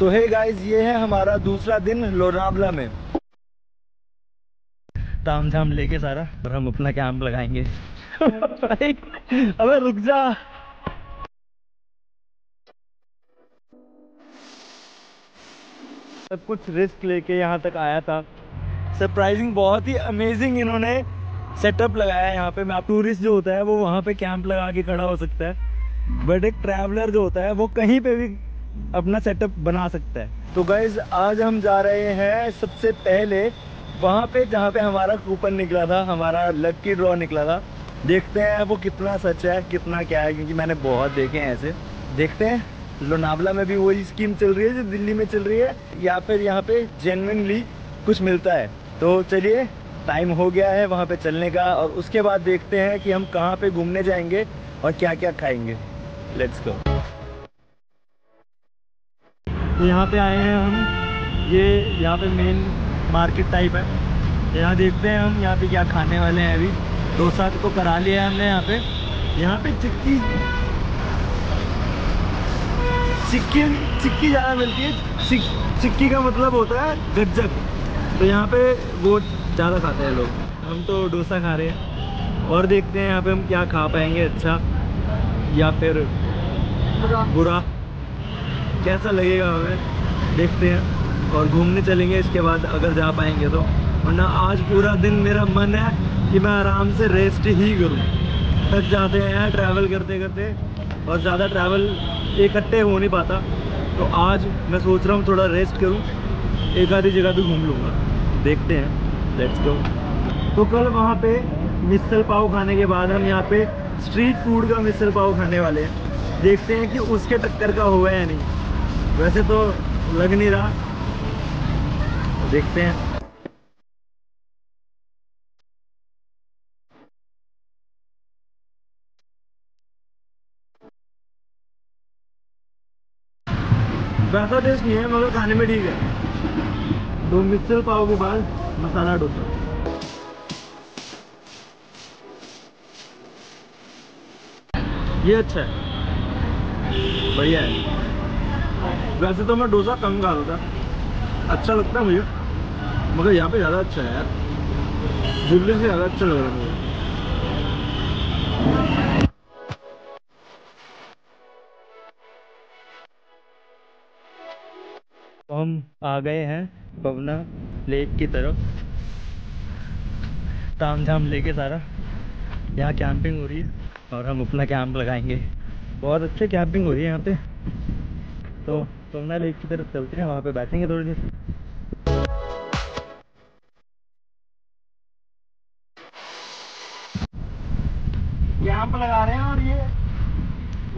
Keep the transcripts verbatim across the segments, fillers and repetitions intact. सो hey guys, ये है हमारा दूसरा दिन लोनावला में, ताम झाम लेके सारा, और हम अपना कैंप लगाएंगे। अबे रुक जा। सब कुछ रिस्क लेके यहाँ तक आया था। सरप्राइजिंग, बहुत ही अमेजिंग इन्होंने सेटअप लगाया है यहाँ पे। टूरिस्ट जो होता है वो वहाँ पे कैंप लगा के खड़ा हो सकता है, बट एक ट्रैवलर जो होता है वो कहीं पे भी अपना सेटअप बना सकता है। तो गाइज, आज हम जा रहे हैं सबसे पहले वहाँ पे जहाँ पे हमारा कूपन निकला था, हमारा लकी ड्रॉ निकला था। देखते हैं वो कितना सच है, कितना क्या है, क्योंकि मैंने बहुत देखे हैं ऐसे। देखते हैं लोनावला में भी वही स्कीम चल रही है जो दिल्ली में चल रही है, या फिर यहाँ पे जेन्युइनली कुछ मिलता है। तो चलिए, टाइम हो गया है वहाँ पे चलने का, और उसके बाद देखते हैं कि हम कहाँ पे घूमने जाएंगे और क्या क्या खाएंगे। Let's go. यहाँ पे आए हैं हम, ये यहाँ पे मेन मार्केट टाइप है। यहाँ देखते हैं हम यहाँ पे क्या खाने वाले हैं। अभी डोसा तो करा लिया है हमने। यहाँ पे यहाँ पे चिक्की चिक्की चिक्की ज़्यादा मिलती है। चिक, चिक्की का मतलब होता है गज्जक, तो यहाँ पे वो ज़्यादा खाते हैं लोग। हम तो डोसा खा रहे हैं, और देखते हैं यहाँ पे हम क्या खा पाएंगे, अच्छा या फिर बुरा, बुरा। कैसा लगेगा हमें, देखते हैं। और घूमने चलेंगे इसके बाद, अगर जा पाएंगे तो, वरना आज पूरा दिन मेरा मन है कि मैं आराम से रेस्ट ही करूँ। थक जाते हैं ट्रैवल करते करते, और ज़्यादा ट्रैवल इकट्ठे हो नहीं पाता। तो आज मैं सोच रहा हूँ थोड़ा रेस्ट करूँ, एक आधी जगह भी घूम लूँगा। देखते हैं, लेट्स गो। तो कल वहाँ पे मिसल पाव खाने के बाद हम यहाँ पे स्ट्रीट फूड का मिसल पाव खाने वाले हैं। देखते हैं कि उसके टक्कर का हुआ या नहीं। वैसे तो लग नहीं रहा, देखते हैं। वैसा टेस्ट नहीं है मगर खाने में ठीक है। तो मिसल पाव के बाद मसाला डोसा। ये अच्छा है, बढ़िया है। वैसे तो मैं डोसा कम खा लेता, अच्छा लगता है मुझे, मगर यहाँ पे ज़्यादा अच्छा है यार। जुबली से ज़्यादा अच्छा लग रहा है मुझे। हम आ गए हैं पवना लेक की तरफ, ताम झाम लेके सारा। यहाँ कैंपिंग हो रही है और हम अपना कैंप लगाएंगे। बहुत अच्छे कैंपिंग हो रही है यहाँ पे। तो पवना लेक की तरफ चलते हैं, वहाँ पे बैठेंगे थोड़ी देर। कैंप लगा रहे हैं और ये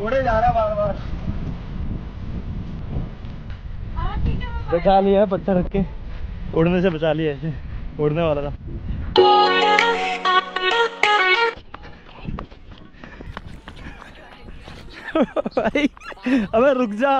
उड़े जा रहा है बार बार। बचा लिया पत्थर रख के, उड़ने से बचा लिया, ऐसे उड़ने वाला था। भाई अबे रुक जा।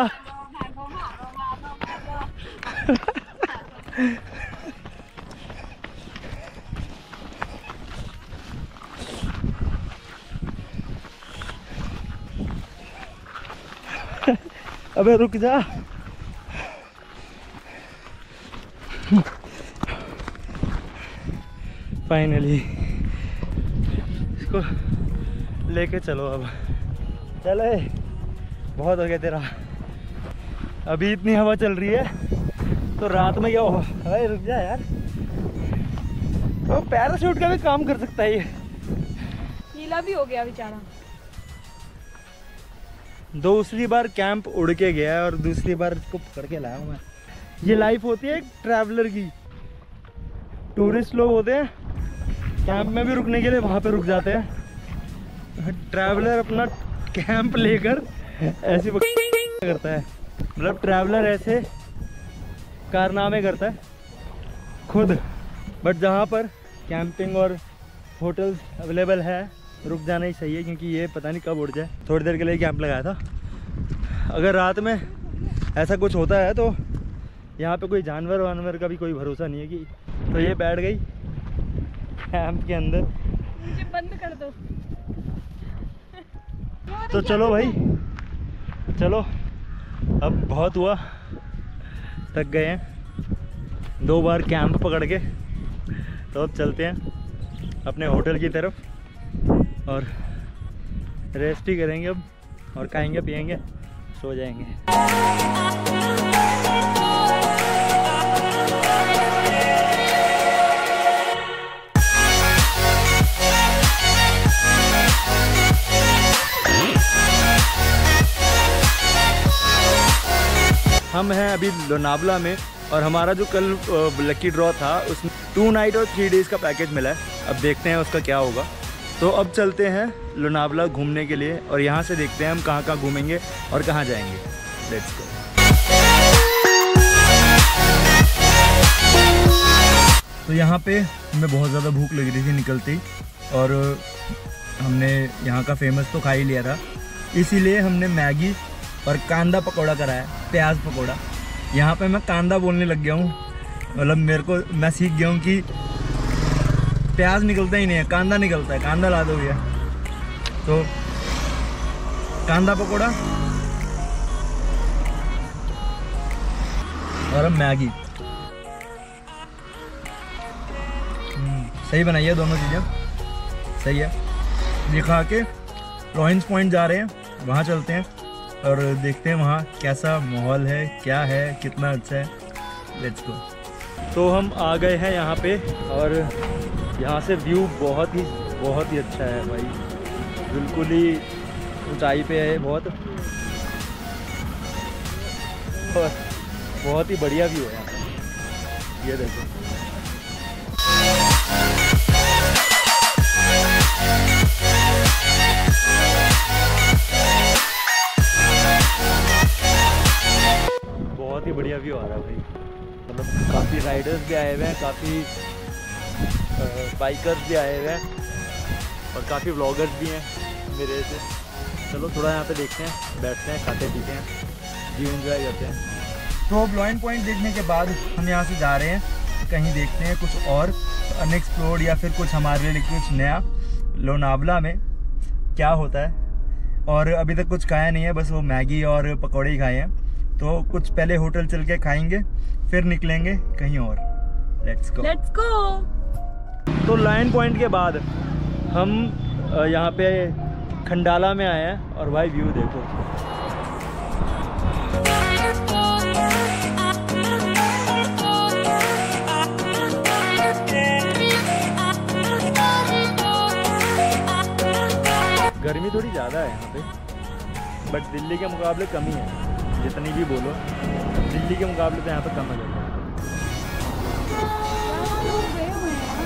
अबे रुक जा। फाइनली इसको लेके चलो। अब चले, बहुत हो गया तेरा। अभी इतनी हवा चल रही है तो रात में क्या होगा। अरे रुक जा यार। तो पैराशूट का भी काम कर सकता है ये। गीला भी हो गया बेचारा। दूसरी बार कैंप उड़ के गया है और दूसरी बार इसको पकड़ के लाया हूँ मैं। ये लाइफ होती है एक ट्रैवलर की। टूरिस्ट लोग होते हैं, कैंप में भी रुकने के लिए वहाँ पे रुक जाते हैं। ट्रैवलर अपना कैंप लेकर ऐसे करता है, मतलब ट्रैवलर ऐसे कारनामे करता है खुद। बट जहाँ पर कैंपिंग और होटल्स अवेलेबल है, रुक जाना ही सही है, क्योंकि ये पता नहीं कब उड़ जाए। थोड़ी देर के लिए कैंप लगाया था। अगर रात में ऐसा कुछ होता है तो यहाँ पे कोई जानवर वानवर का भी कोई भरोसा नहीं है कि। तो ये बैठ गई कैंप के अंदर। मुझे बंद कर दो। तो चलो भाई, चलो। अब बहुत हुआ, थक गए हैं दो बार कैंप पकड़ के। तो अब चलते हैं अपने होटल की तरफ और रेस्ट ही करेंगे अब, और खाएंगे पिएंगे सो जाएंगे। हम हैं अभी लोनावला में, और हमारा जो कल लकी ड्रॉ था उसमें टू नाइट और थ्री डेज़ का पैकेज मिला है। अब देखते हैं उसका क्या होगा। तो अब चलते हैं लोनावला घूमने के लिए, और यहाँ से देखते हैं हम कहाँ कहाँ घूमेंगे और कहाँ जाएंगे। Let's go. तो यहाँ पे हमें बहुत ज़्यादा भूख लग रही थी निकलती, और हमने यहाँ का फेमस तो खा ही लिया था, इसीलिए हमने मैगी और कांदा पकौड़ा कराया, प्याज पकौड़ा। यहाँ पे मैं कांदा बोलने लग गया हूँ, मतलब मेरे को मैं सीख गया हूँ कि प्याज निकलता ही नहीं है, कांदा निकलता है। कांदा ला दो भैया। तो कांदा पकौड़ा और अब मैगी, सही बनाई है दोनों चीज़ें, सही है। दिखा के लॉयंस पॉइंट जा रहे हैं, वहाँ चलते हैं और देखते हैं वहाँ कैसा माहौल है, क्या है, कितना अच्छा है। Let's go. तो हम आ गए हैं यहाँ पे, और यहाँ से व्यू बहुत ही बहुत ही अच्छा है भाई, बिल्कुल ही ऊंचाई पे है बहुत, और बहुत ही बढ़िया व्यू है यहाँ। ये देखो। काफ़ी बढ़िया व्यू आ रहा है भाई, मतलब काफ़ी राइडर्स भी आए हुए हैं, काफ़ी बाइकर्स भी आए हुए हैं, और काफ़ी व्लॉगर्स भी हैं मेरे से। चलो थोड़ा यहाँ पे देखते हैं, बैठते हैं, खाते पीते हैं, व्यू एंजॉय करते हैं। तो अब लॉयन पॉइंट देखने के बाद हम यहाँ से जा रहे हैं, कहीं देखते हैं कुछ और अनएक्सप्लोर्ड, या फिर कुछ हमारे लिए कुछ नया लोनावला में क्या होता है। और अभी तक कुछ खाया नहीं है, बस वो मैगी और पकौड़े ही खाए हैं। तो कुछ पहले होटल चल के खाएंगे, फिर निकलेंगे कहीं और। Let's go. Let's go. तो लाइन पॉइंट के बाद हम यहाँ पे खंडाला में आए हैं, और भाई व्यू देखो। गर्मी थोड़ी ज़्यादा है यहाँ पे, बट दिल्ली के मुकाबले कमी है, जितनी भी बोलो दिल्ली के मुकाबले तो यहाँ पर कम हो जाता है।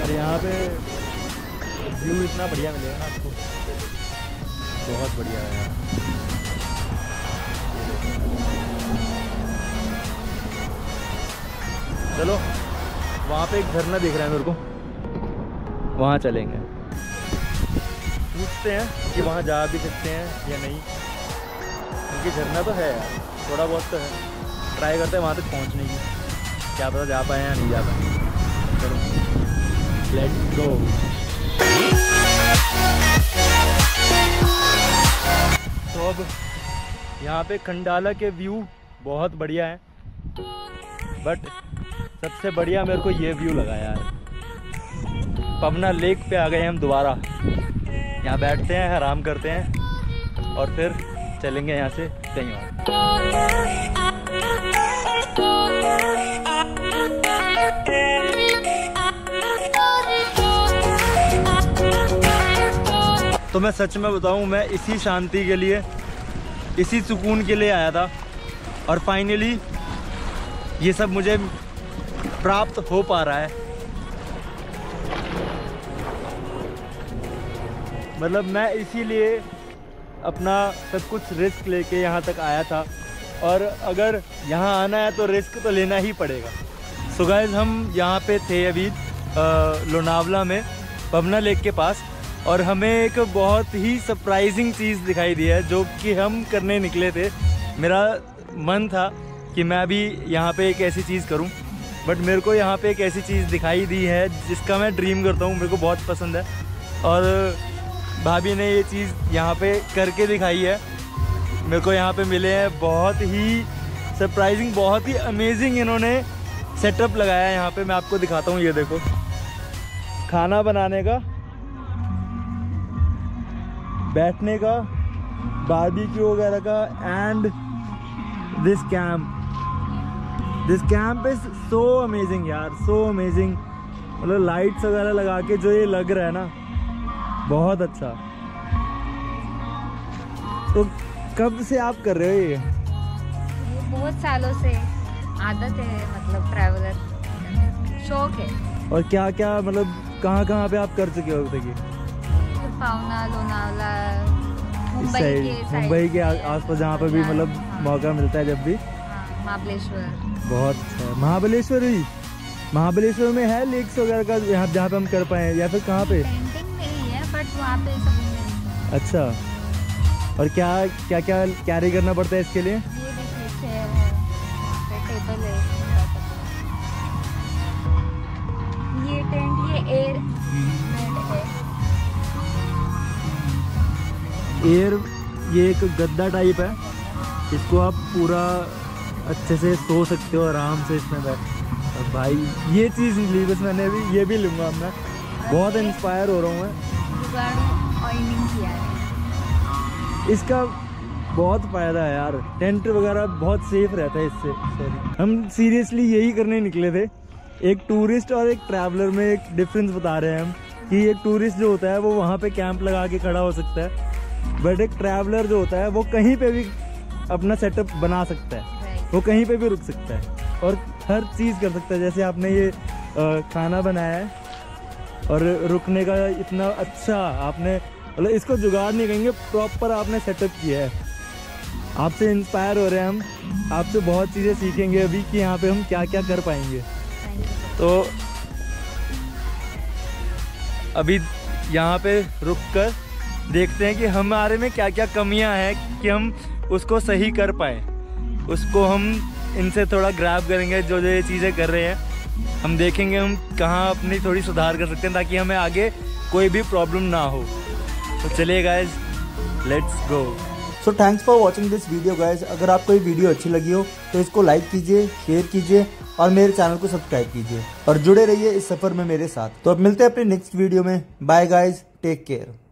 और यहाँ पे व्यू इतना बढ़िया मिलेगा ना आपको, बहुत बढ़िया है। चलो वहाँ पे एक झरना दिख रहा है मेरे को, वहाँ चलेंगे, पूछते हैं कि वहाँ जा भी सकते हैं या नहीं, क्योंकि झरना तो है, थोड़ा बहुत तो है। ट्राई करते हैं वहाँ तक पहुँचने की, क्या पता जा पाए या नहीं जा पाए। चलो लेट्स गो। तो अब यहाँ पे खंडाला के व्यू बहुत बढ़िया है, बट सबसे बढ़िया मेरे को ये व्यू लगा यार। पवना लेक पे आ गए हम दोबारा, यहाँ बैठते हैं, आराम करते हैं, और फिर चलेंगे यहाँ से कहीं और। तो मैं सच में बताऊँ, मैं इसी शांति के लिए, इसी सुकून के लिए आया था, और फाइनली ये सब मुझे प्राप्त हो पा रहा है। मतलब मैं इसीलिए अपना सब कुछ रिस्क लेके यहाँ तक आया था, और अगर यहाँ आना है तो रिस्क तो लेना ही पड़ेगा। सो गाइस, हम यहाँ पे थे अभी लोनावला में पवना लेक के पास, और हमें एक बहुत ही सरप्राइजिंग चीज़ दिखाई दी है, जो कि हम करने निकले थे। मेरा मन था कि मैं भी यहाँ पे एक ऐसी चीज़ करूँ, बट मेरे को यहाँ पे एक ऐसी चीज़ दिखाई दी है जिसका मैं ड्रीम करता हूँ, मेरे को बहुत पसंद है, और भाभी ने ये चीज़ यहाँ पे करके दिखाई है। मेरे को यहाँ पे मिले हैं बहुत ही सरप्राइजिंग, बहुत ही अमेजिंग इन्होंने सेटअप लगाया है यहाँ पे। मैं आपको दिखाता हूँ, ये देखो खाना बनाने का, बैठने का, बारबेक्यू वगैरह का, and this camp. This camp is so amazing यार, सो अमेजिंग। मतलब लाइट्स वगैरह लगा के जो ये लग रहा है ना, बहुत अच्छा। तो कब से आप कर रहे हो ये? ये बहुत सालों से आदत है, मतलब ट्रैवलर शौक है। और क्या क्या मतलब कहाँ कहाँ पे आप कर चुके हो? पावना, लोनावला, मुंबई के मुंबई के आसपास जहाँ पे भी मतलब मौका मिलता है जब भी। महाबलेश्वर बहुत अच्छा। महाबलेश्वर ही महाबलेश्वर में है लेक्स वगैरह का यहाँ जहाँ पे हम कर पाए, या फिर कहाँ पे? कैंपिंग में ही है बट वहाँ पे सब। अच्छा, और क्या क्या क्या कैरी करना पड़ता है इसके लिए? ये देखिए चेयर है, टेबल है, ये टेंट, ये एयर एयर ये एक गद्दा टाइप है, इसको आप पूरा अच्छे से सो सकते हो आराम से इसमें बैठ। और भाई ये चीज़ ली बस मैंने भी, ये भी लूँगा मैं, बहुत इंस्पायर हो रहा हूँ मैं। इसका बहुत फ़ायदा है यार, टेंट वगैरह बहुत सेफ रहता है इससे। सॉरी, हम सीरियसली यही करने निकले थे, एक टूरिस्ट और एक ट्रैवलर में एक डिफरेंस बता रहे हैं हम कि एक टूरिस्ट जो होता है वो वहाँ पे कैंप लगा के खड़ा हो सकता है, बट एक ट्रैवलर जो होता है वो कहीं पे भी अपना सेटअप बना सकता है, वो कहीं पे भी रुक सकता है और हर चीज़ कर सकता है। जैसे आपने ये खाना बनाया है और रुकने का इतना अच्छा आपने, मतलब इसको जुगाड़ नहीं कहेंगे, प्रॉपर आपने सेटअप किया है। आपसे इंस्पायर हो रहे हैं हम, आपसे बहुत चीज़ें सीखेंगे अभी कि यहाँ पे हम क्या क्या कर पाएंगे। तो अभी यहाँ पे रुक कर देखते हैं कि हमारे में क्या क्या कमियां हैं कि हम उसको सही कर पाए, उसको हम इनसे थोड़ा ग्रैब करेंगे। जो जो ये चीज़ें कर रहे हैं हम देखेंगे हम कहाँ अपनी थोड़ी सुधार कर सकते हैं ताकि हमें आगे कोई भी प्रॉब्लम ना हो। तो चलिए guys, let's go. So thanks for watching this video guys. अगर आपको ये वीडियो अच्छी लगी हो तो इसको लाइक कीजिए, शेयर कीजिए और मेरे चैनल को सब्सक्राइब कीजिए और जुड़े रहिए इस सफ़र में मेरे साथ। तो अब मिलते हैं अपने नेक्स्ट वीडियो में। Bye guys, take care.